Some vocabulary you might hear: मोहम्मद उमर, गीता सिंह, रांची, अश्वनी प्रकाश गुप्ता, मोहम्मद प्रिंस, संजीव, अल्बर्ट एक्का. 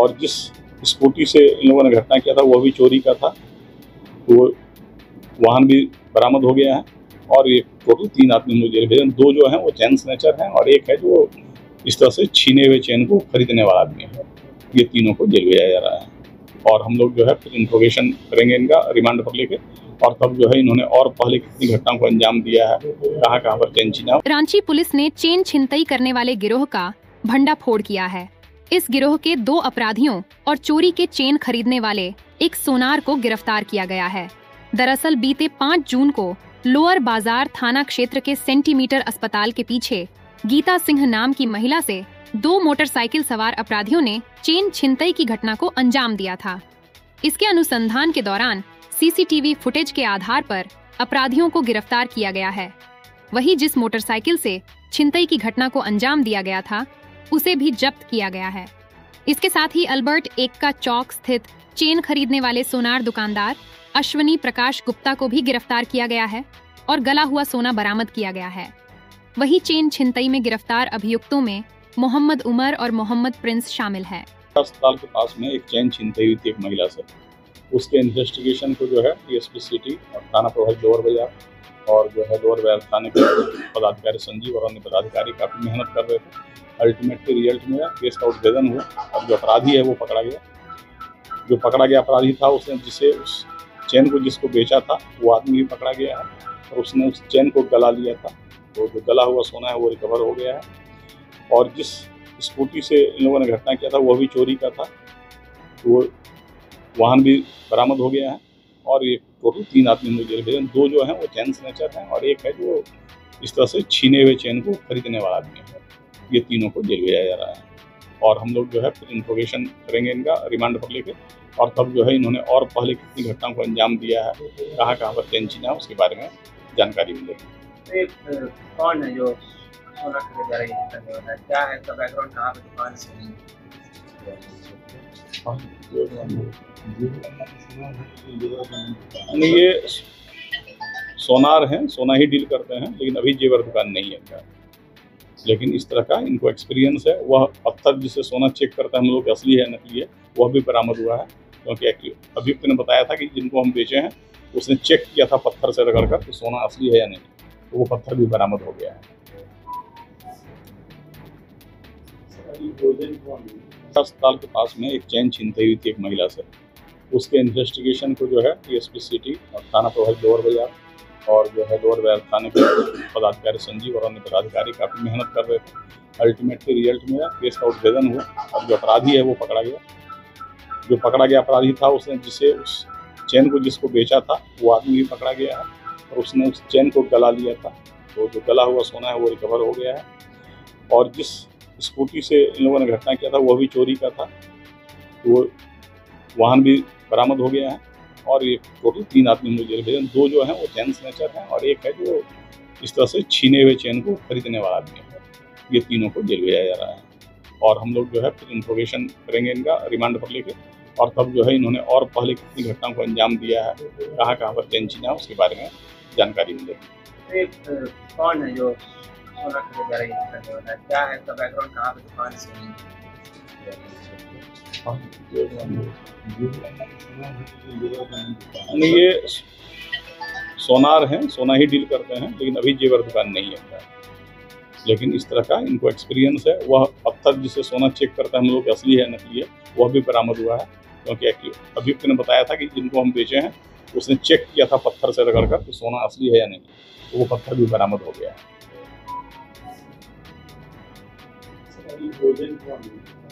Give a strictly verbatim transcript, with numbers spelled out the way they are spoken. और जिस स्कूटी से इन लोगों ने घटना किया था वह भी चोरी का था, वो वाहन भी बरामद हो गया है। और ये टोटल तीन आदमी मुझे भेजे, दो जो हैं वो चैन स्नेचर हैं और एक है जो इस तरह से छीने हुए चैन को खरीदने वाला आदमी है। ये तीनों को जेल भेजा जा रहा है और हम लोग जो है फिर इंट्रोगेशन करेंगे इनका रिमांड पर लेके, और तब जो है इन्होंने और पहले कितनी घटनाओं को अंजाम दिया है, कहां कहां पर चैन छीना। रांची पुलिस ने चेन छिनतई करने वाले गिरोह का भंडाफोड़ किया है। इस गिरोह के दो अपराधियों और चोरी के चेन खरीदने वाले एक सोनार को गिरफ्तार किया गया है। दरअसल बीते पाँच जून को लोअर बाजार थाना क्षेत्र के सेंटीमीटर अस्पताल के पीछे गीता सिंह नाम की महिला से दो मोटरसाइकिल सवार अपराधियों ने चेन छिनतई की घटना को अंजाम दिया था। इसके अनुसंधान के दौरान सीसीटीवी फुटेज के आधार पर अपराधियों को गिरफ्तार किया गया है। वहीं जिस मोटरसाइकिल से छिनतई की घटना को अंजाम दिया गया था उसे भी जब्त किया गया है। इसके साथ ही अल्बर्ट एक्का चौक स्थित चेन खरीदने वाले सोनार दुकानदार अश्वनी प्रकाश गुप्ता को भी गिरफ्तार किया गया है और गला हुआ सोना बरामद किया गया है। वहीं चेन छिनतई में गिरफ्तार अभियुक्तों में मोहम्मद उमर और मोहम्मद प्रिंस शामिल है। अस्पताल के पास में एक चेन छिनतई हुई थी एक महिला से, उसके इन्वेस्टिगेशन को जो है टीएसपी सिटी और थाना प्रभारी लोअर बाजार और जो है लोअर बाजार थाने के पदाधिकारी संजीव और अन्य पदाधिकारी काफ़ी मेहनत कर रहे थे। अल्टीमेटली रिजल्ट में केस का उद्भेदन हुआ और जो अपराधी है वो पकड़ा गया। जो पकड़ा गया अपराधी था, उसने जिसे उस चेन को जिसको बेचा था वो आदमी भी पकड़ा गया है और उसने उस चेन को गला लिया था। तो जो गला हुआ सोना है वो रिकवर हो गया है और जिस स्कूटी से इन लोगों ने घटना किया था वह भी चोरी का था, वो वाहन भी बरामद हो गया है। और ये टोटल तीन आदमी मुझे भेजे, दो जो हैं वो चैन स्नेचर हैं और एक है जो इस तरह से छीने हुए चैन को खरीदने वाला आदमी है। ये तीनों को जेल भेजा जा रहा है और हम लोग जो है फिर इंट्रोगेशन करेंगे इनका रिमांड पर लेके, और तब जो है इन्होंने और पहले कितनी घटनाओं को अंजाम दिया है, कहाँ कहाँ पर चैन छीना, उसके बारे में जानकारी मिलेगी। कौन है जो क्या है, इसका बैकग्राउंड कहाँ पे, दुकान से नहीं, ये सोनार हैं, सोना ही डील करते हैं, लेकिन अभी जेवर दुकान नहीं है इनका। लेकिन इस तरह का इनको एक्सपीरियंस है। वह पत्थर जिससे सोना चेक करता है हम लोग असली है नकली है, वह भी बरामद हुआ है, क्योंकि अभियुक्त ने बताया था कि जिनको हम बेचे हैं उसने चेक किया था पत्थर से रगड़ कर कि सोना असली है या नहीं, तो वो पत्थर भी बरामद हो गया है। अस्पताल के पास में एक चेन छिनतई हुई थी एक महिला से, उसके इन्वेस्टिगेशन को जो है टीएसपी सिटी और थाना प्रभारी लोअर बाजार और जो है लोअर बाजार थाने के पदाधिकारी संजीव और अन्य पदाधिकारी काफ़ी मेहनत कर रहे थे। अल्टीमेटली रिजल्ट में केस का उद्भेदन हुआ और जो अपराधी है वो पकड़ा गया। जो पकड़ा गया अपराधी था, उसने जिसे उस चेन को जिसको बेचा था वो आदमी भी पकड़ा गया है और उसने उस चेन को गला लिया था। तो जो गला हुआ सोना है वो रिकवर हो गया है और जिस स्कूटी से इन लोगों ने घटना किया था वह भी चोरी का था, वो वाहन भी बरामद हो गया है। और ये टोटल तीन आदमी मुझे भेजे, दो जो हैं वो चैन स्नेचर हैं और एक है जो इस तरह से छीने हुए चैन को खरीदने वाला आदमी है। ये तीनों को जेल भेजा जा रहा है और हम लोग जो है फिर इंट्रोगेशन करेंगे इनका रिमांड पर लेके, और तब जो है इन्होंने और पहले कितनी घटनाओं को अंजाम दिया है, कहाँ कहाँ पर चैन छीना, उसके बारे में जानकारी मिलेगी। कौन है जो क्या है, इसका बैकग्राउंड कहाँ पे, दुकान से नहीं, ये सोनार हैं, सोना ही डील करते हैं, लेकिन अभी जेवर दुकान नहीं है। लेकिन इस तरह का इनको एक्सपीरियंस है। वह पत्थर जिससे सोना चेक करता है हम लोग असली है नकली है, वह भी बरामद हुआ है, क्योंकि अभियुक्त ने बताया था कि जिनको हम बेचे हैं उसने चेक किया था पत्थर से रगड़ कर कि सोना असली है या नहीं, तो वो पत्थर भी बरामद हो गया है।